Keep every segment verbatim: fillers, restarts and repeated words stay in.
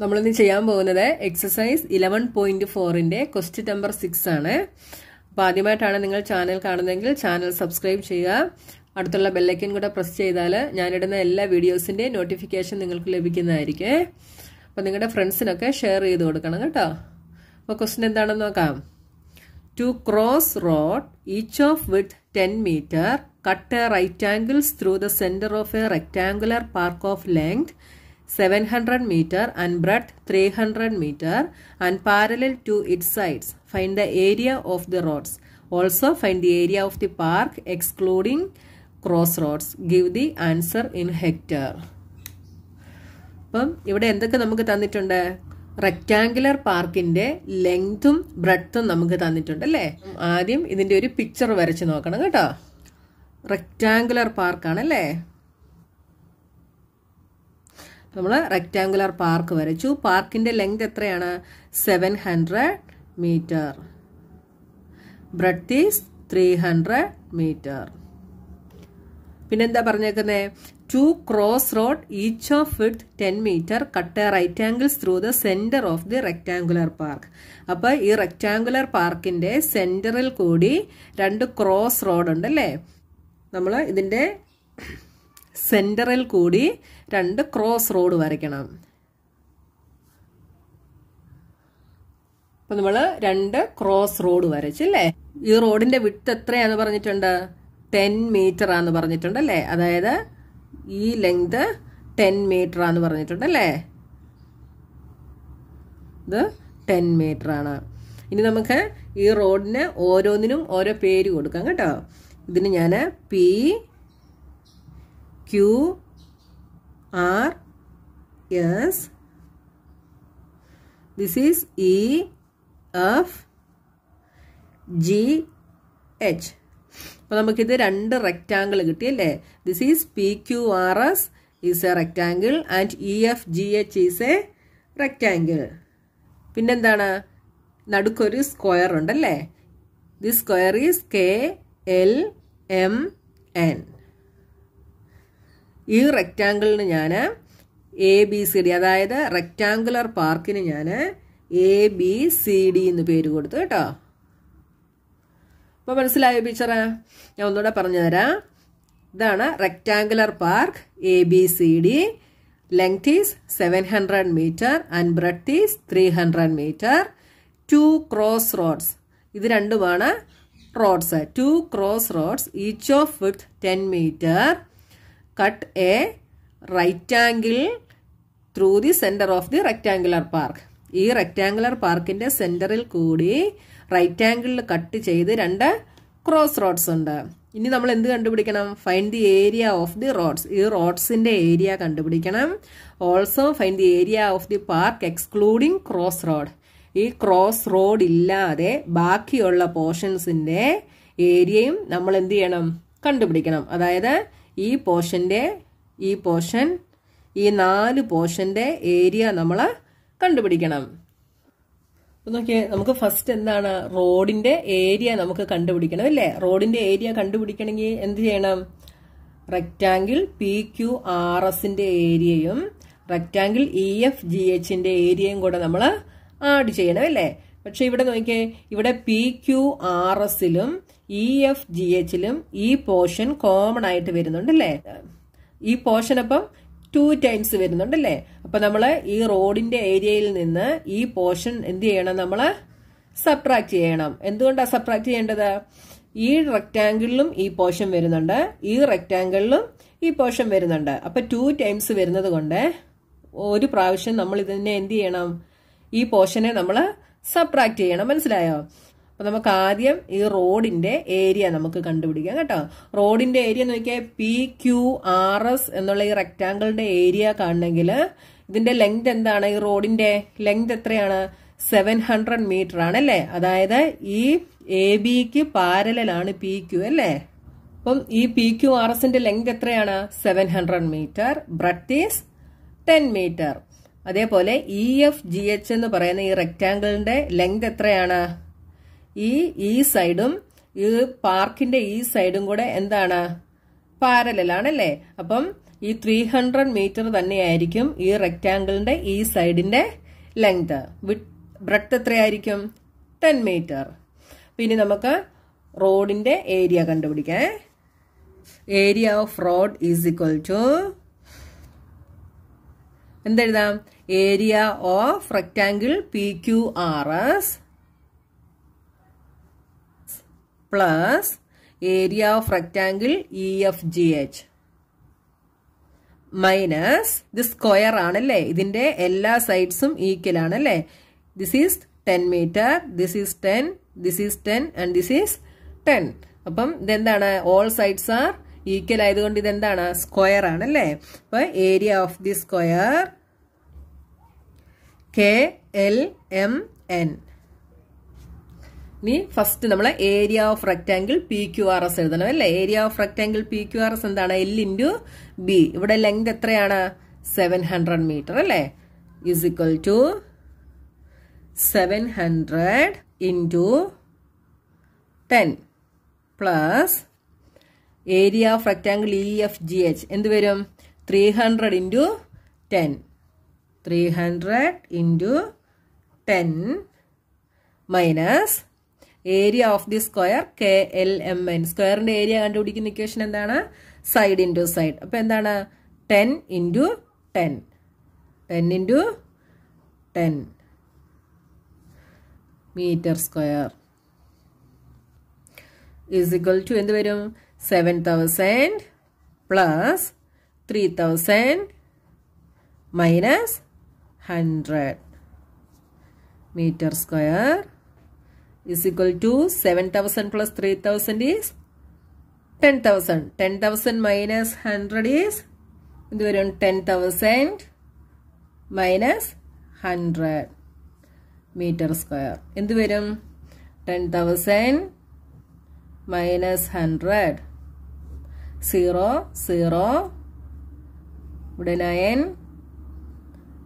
നമ്മളിനി ചെയ്യാൻ പോകുന്നത് എക്സസൈസ് eleven point four ന്റെ ക്വസ്റ്റ്യൻ നമ്പർ six ആണ്. അപ്പോൾ ആദ്യമായിട്ടാണ് നിങ്ങൾ ചാനൽ കാണുന്നതെങ്കിൽ ചാനൽ സബ്സ്ക്രൈബ് ചെയ്യുക. അടുത്തുള്ള ബെൽ ഐക്കൺ കൂടെ പ്രസ് ചെയ്താൽ ഞാൻ ഇടുന്ന എല്ലാ വീഡിയോസിന്റെ നോട്ടിഫിക്കേഷൻ നിങ്ങൾക്ക് ലഭിക്കുന്നതായിരിക്കും. അപ്പോൾ നിങ്ങളുടെ ഫ്രണ്ട്സിനൊക്കെ ഷെയർ ചെയ്തു കൊടുക്കണം കേട്ടോ. അപ്പോൾ ക്വസ്റ്റ്യൻ എന്താണെന്ന് നോക്കാം. To cross road, each of width ten meter, cut a right angles through the center of a rectangular park of length seven hundred meter and breadth three hundred meter and parallel to its sides. Find the area of the roads. Also find the area of the park excluding crossroads. Give the answer in hectare. അപ്പം ഇവിടെ എന്തൊക്കെ നമുക്ക് തന്നിട്ടുണ്ട്? Rectangular പാർക്കിന്റെ ലെങ്തും ബ്രെഡ്ത്തും നമുക്ക് തന്നിട്ടുണ്ട് അല്ലേ. ആദ്യം ഇതിന്റെ ഒരു പിക്ചർ വരച്ച് നോക്കണം കേട്ടോ. റെക്ടാങ്കുലർ പാർക്കാണല്ലേ, നമ്മൾ റെക്ടാങ്കുലർ പാർക്ക് വരച്ചു. പാർക്കിന്റെ ലെങ്ത് എത്രയാണ്? Seven hundred metre. Breadth is three hundred metre. പിന്നെന്താ പറഞ്ഞേക്കുന്നേ? Two cross road each of width ten metre cut right angles through the centre of the rectangular park. അപ്പോൾ ഈ റെക്ടാങ്കുലർ പാർക്കിന്റെ സെന്ററിൽ കൂടി രണ്ട് ക്രോസ് റോഡ് ഉണ്ട് അല്ലേ. നമ്മൾ ഇതിന്റെ സെന്ററിൽ കൂടി രണ്ട് ക്രോസ് റോഡ് വരയ്ക്കണം. അപ്പൊ നമ്മൾ രണ്ട് ക്രോസ് റോഡ് വരച്ചല്ലേ. ഈ റോഡിന്റെ വിഡ്ത്ത് എത്രയാന്ന് പറഞ്ഞിട്ടുണ്ട്? ടെൻ മീറ്റർ ആന്ന് പറഞ്ഞിട്ടുണ്ട് അല്ലേ. അതായത് ഈ ലെങ്ത് ടെൻ മീറ്റർ ആന്ന് പറഞ്ഞിട്ടുണ്ട് അല്ലേ. ഇത് ടെൻ മീറ്റർ ആണ്. ഇനി നമുക്ക് ഈ റോഡിന് ഓരോന്നിനും ഓരോ പേര് കൊടുക്കാം കേട്ടോ. ഇതിന് ഞാൻ P, Q, R, S, this is E, F, G, H. അപ്പോൾ നമുക്കിത് രണ്ട് റെക്റ്റാങ്കിൾ കിട്ടിയല്ലേ. This is P Q R S is a rectangle and E F G H is a rectangle. പിന്നെന്താണ്? നടുക്കൊരു സ്ക്വയർ ഉണ്ടല്ലേ. The square is K L M N. ഈ റെക്റ്റാങ്കിളിന് ഞാൻ എ ബി സി ഡി, അതായത് റെക്റ്റാങ്കുലർ പാർക്കിന് ഞാൻ എ ബി സി ഡി എന്ന് പേര് കൊടുത്തു കേട്ടോ. അപ്പോൾ മനസ്സിലായോ പിക്ചറ്? ഞാൻ ഒന്നുകൂടെ പറഞ്ഞു തരാം. ഇതാണ് rectangular park A B C D. Length is seven hundred metre and breadth is three hundred metre. Two cross roads, ഇത് രണ്ടുമാണ് roads. Two cross roads each of width ten metre cut a right angle through the centre of the rectangular park. ഈ rectangular പാർക്കിൻ്റെ സെൻറ്ററിൽ കൂടി right ആംഗിളിൽ cut ചെയ്ത് രണ്ട് cross roads ഉണ്ട്. ഇനി നമ്മൾ എന്ത് കണ്ടുപിടിക്കണം? Find the area of the roads. ഈ റോഡ്സിൻ്റെ ഏരിയ കണ്ടുപിടിക്കണം. Also find the area of the park excluding cross road. ഈ ക്രോസ് റോഡ് ഇല്ലാതെ ബാക്കിയുള്ള പോർഷൻസിൻ്റെ ഏരിയയും നമ്മൾ എന്ത് ചെയ്യണം? കണ്ടുപിടിക്കണം. അതായത് ഈ പോർഷൻ്റെ ഈ പോർഷൻ ഈ നാല് പോർഷൻ്റെ ഏരിയ നമ്മൾ കണ്ടുപിടിക്കണം. അപ്പം നോക്കിയേ, നമുക്ക് ഫസ്റ്റ് എന്താണ്? റോഡിന്റെ ഏരിയ നമുക്ക് കണ്ടുപിടിക്കണം അല്ലേ. റോഡിന്റെ ഏരിയ കണ്ടുപിടിക്കണമെങ്കിൽ എന്ത് ചെയ്യണം? റെക്റ്റാങ്കിൾ പി ക്യു ആർ എസിന്റെ ഏരിയയും റെക്റ്റാങ്കിൾ ഇ എഫ് ജി എച്ചിന്റെ ഏരിയയും കൂടെ നമ്മൾ ആഡ് ചെയ്യണം അല്ലേ. പക്ഷെ ഇവിടെ നോക്കിയേ, ഇവിടെ പി ക്യു ആർ എസിലും ഇ എഫ് ജി എച്ചിലും ഈ പോർഷൻ കോമൺ ആയിട്ട് വരുന്നുണ്ട് അല്ലേ. ഈ പോർഷൻ അപ്പം ടു ടൈംസ് വരുന്നുണ്ടല്ലേ. അപ്പൊ നമ്മൾ ഈ റോഡിന്റെ ഏരിയയിൽ നിന്ന് ഈ പോർഷൻ എന്ത് ചെയ്യണം? നമ്മൾ സബ്ട്രാക്ട് ചെയ്യണം. എന്തുകൊണ്ടാണ് സബ്ട്രാക്ട് ചെയ്യേണ്ടത്? ഈ റെക്ടാങ്കിളിലും ഈ പോർഷൻ വരുന്നുണ്ട്, ഈ റെക്ടാങ്കിളിലും ഈ പോർഷൻ വരുന്നുണ്ട്. അപ്പൊ ടു ടൈംസ് വരുന്നത് കൊണ്ട് ഒരു പ്രാവശ്യം നമ്മൾ ഇതിനെ എന്ത് ചെയ്യണം? ഈ പോർഷനെ നമ്മൾ സബ്ട്രാക്ട് ചെയ്യണം. മനസ്സിലായോ? അപ്പൊ നമുക്ക് ആദ്യം ഈ റോഡിന്റെ ഏരിയ നമുക്ക് കണ്ടുപിടിക്കാം കേട്ടോ. റോഡിന്റെ ഏരിയ നോക്കിയാൽ പി ക്യു ആർ എസ് എന്നുള്ള ഈ റെക്ടാങ്കിളിന്റെ ഏരിയ കാണണമെങ്കിൽ ഇതിന്റെ ലെങ്ത് എന്താണ്? ഈ റോഡിന്റെ ലെങ്ത് എത്രയാണ്? സെവൻ ഹൺഡ്രഡ് മീറ്റർ ആണല്ലേ. അതായത് ഈ എ ബിക്ക് പാരലാണ് പി ക്യു അല്ലേ. അപ്പം ഈ പി ക്യു ആർ എസിന്റെ ലെങ്ത് എത്രയാണ്? Seven hundred metre. Breadth is ten metre. അതേപോലെ ഇ എഫ് ജി എച്ച് എന്ന് പറയുന്ന ഈ റെക്ടാങ്കിളിന്റെ ലെങ്ത് എത്രയാണ്? ഈ ഈ സൈഡും ഈ പാർക്കിന്റെ ഈ സൈഡും കൂടെ എന്താണ്? parallel aanalle appam ee three hundred meter thanne aayirikkum ee rectangle inde ee side inde length width breadth ethra aayirikkum ten meter pinne namakku road inde area kandupidikan area of road is equal to എന്ത് എഴുതാം area of rectangle P Q R S plus area of rectangle E F G H minus ഇത് square ആണല്ലേ ഇതിന്റെ എല്ലാ സൈഡ്സും equal ആണല്ലേ this is ten metre this is ten this is ten and this is ten അപ്പം ഇതെന്താണ് all sides are equal ആയതുകൊണ്ട് ഇതെന്താണ് സ്ക്വയർ ആണല്ലേ അപ്പോൾ area of the square K L M N ഇനി ഫസ്റ്റ് നമ്മൾ area of rectangle P Q R S എഴുതണം അല്ലേ area of rectangle P Q R S എന്താണ് എൽ ഇൻറ്റു ബി ഇവിടെ ലെങ്ത് എത്രയാണ് സെവൻ ഹൺഡ്രഡ് മീറ്റർ അല്ലേ is equal to seven hundred into ten plus area of rectangle E F G H എന്ത് വരും three hundred into ten three hundred into ten minus area of the square K L M N സ്ക്വയറിൻ്റെ area കണ്ടുപിടിക്കുന്ന equation എന്താണ് side into side അപ്പോൾ എന്താണ് ten into ten ten into ten metre square is equal to എന്ത് വരും seven thousand plus three thousand minus one hundred meter square is equal to seven thousand plus three thousand is ten thousand. ten thousand minus one hundred is ten thousand minus one hundred meter square. എന്ത് വരും ten thousand minus one hundred. zero, zero, ഇവിടെ nine,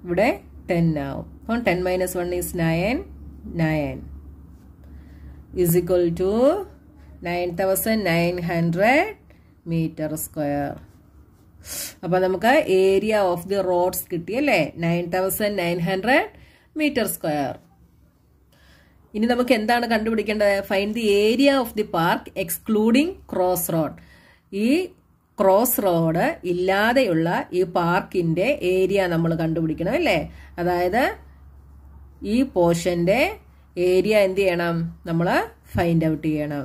ഇവിടെ ten now. On ten minus one is nine, nine. Is equal to nine thousand nine hundred meter square. അപ്പോൾ നമുക്ക് area of the roads കിട്ടിയല്ലേ nine thousand nine hundred meter square. ഇനി നമുക്ക് എന്താണ് കണ്ടുപിടിക്കേണ്ടത് find the area of the park excluding cross road ഈ cross road ഇല്ലാതെയുള്ള ഈ പാർക്കിന്റെ ഏരിയ നമ്മൾ കണ്ടുപിടിക്കണം അല്ലേ അതായത് ഈ പോർഷന്റെ ഏരിയ എന്ത് ചെയ്യണം നമ്മൾ ഫൈൻഡ് ഔട്ട് ചെയ്യണം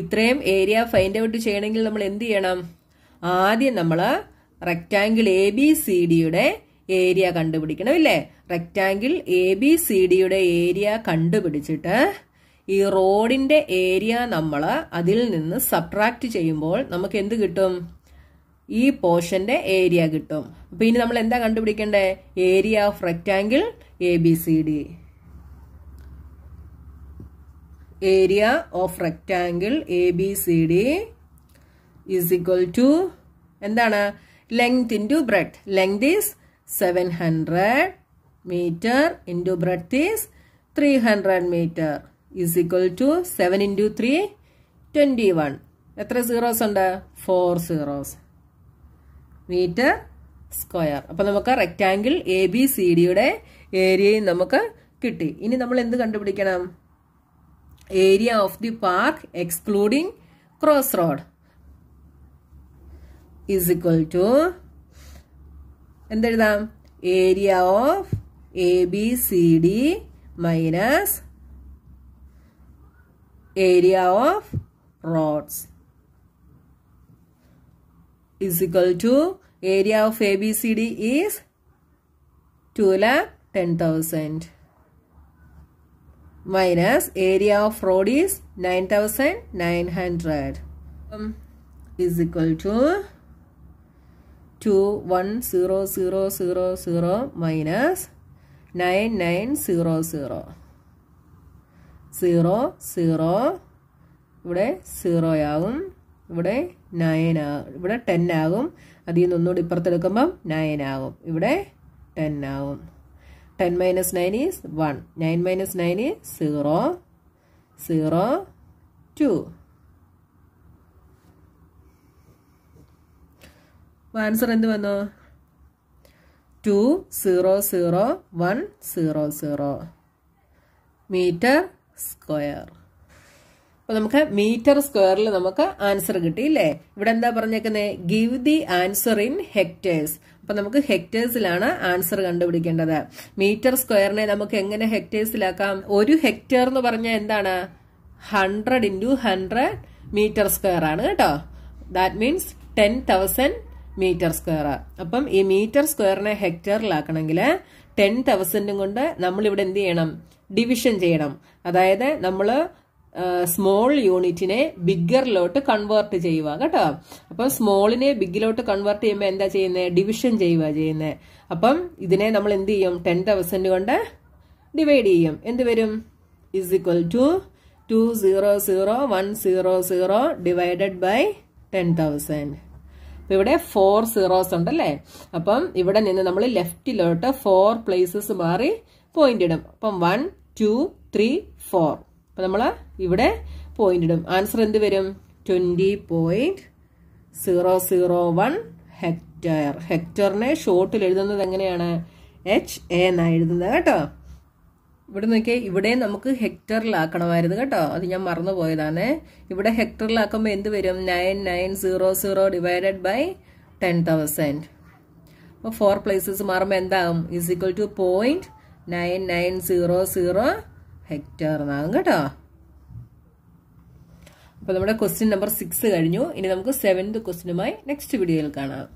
ഇത്രയും ഏരിയ ഫൈൻഡ് ഔട്ട് ചെയ്യണമെങ്കിൽ നമ്മൾ എന്ത് ചെയ്യണം ആദ്യം നമ്മൾ റെക്ടാങ്കിൾ എ ബി സി ഡിയുടെ ഏരിയ കണ്ടുപിടിക്കണം ഇല്ലേ റെക്ടാങ്കിൾ എ ബി സി ഡിയുടെ ഏരിയ കണ്ടുപിടിച്ചിട്ട് ഈ റോഡിന്റെ ഏരിയ നമ്മൾ അതിൽ നിന്ന് സബ്ട്രാക്ട് ചെയ്യുമ്പോൾ നമുക്ക് എന്ത് കിട്ടും ഈ പോർഷന്റെ ഏരിയ കിട്ടും അപ്പൊ ഇനി നമ്മൾ എന്താ കണ്ടുപിടിക്കണ്ടേ area of rectangle A B C D area of rectangle A B C D is equal to എന്താണ് length into breadth length is seven hundred meter into breadth is three hundred meter is equal to seven into three, twenty-one. Etra zeros unda? four zeros. Meter square. Appo namukka rectangle A B C D ude area namukka kitti. Ini nammal endu kandupidikkanam? Area of the park excluding crossroad is equal to എന്തെഴുതാം area of A B C D minus area of roads is equal to area of A B C D is two lakh ten thousand minus area of road is nine thousand nine hundred is equal to Two one zero zero zero zero minus nine nine zero zero zero zero. This is zero. This is nine. This is ten. That is nine. This is ten. ten minus nine is one. nine minus nine is zero. zero two. answer endu vannu two zero zero one zero zero meter square. Now, we have meter square. We have answer. Give the answer in hectares. Now, we have hectares. Answer. Meter square. We have hectares. one hectare is one hundred into one hundred meter square. That means ten thousand meter square. Now, this meter square is hectare. ten thousand is division. That is, Uh, small unit in a bigger lot to convert to small in a big lot to convert to a division. Upon this, ten thousand divide em. Is equal to two hundred thousand divided by ten thousand. four zeros on the left. Upon left lot four places pointed. one, two, three, four. Now, we will point it. Answer is twenty point zero zero one hectare. Hectare is short. H N I. We will hectare. We will hectare. nine thousand nine hundred divided by ten thousand. four places is equal to zero point nine nine zero zero. Hectare naangata. Question number six. This is seventh question in my next video.